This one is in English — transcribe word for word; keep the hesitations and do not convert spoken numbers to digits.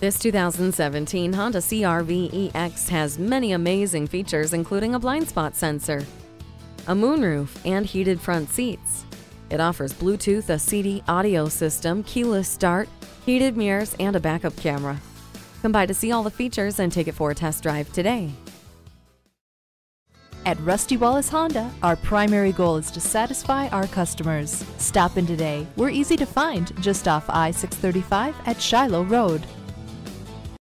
This two thousand seventeen Honda C R V E X has many amazing features, including a blind spot sensor, a moonroof, and heated front seats. It offers Bluetooth, a C D audio system, keyless start, heated mirrors, and a backup camera. Come by to see all the features and take it for a test drive today. At Rusty Wallis Honda, our primary goal is to satisfy our customers. Stop in today. We're easy to find just off I six thirty-five at Shiloh Road.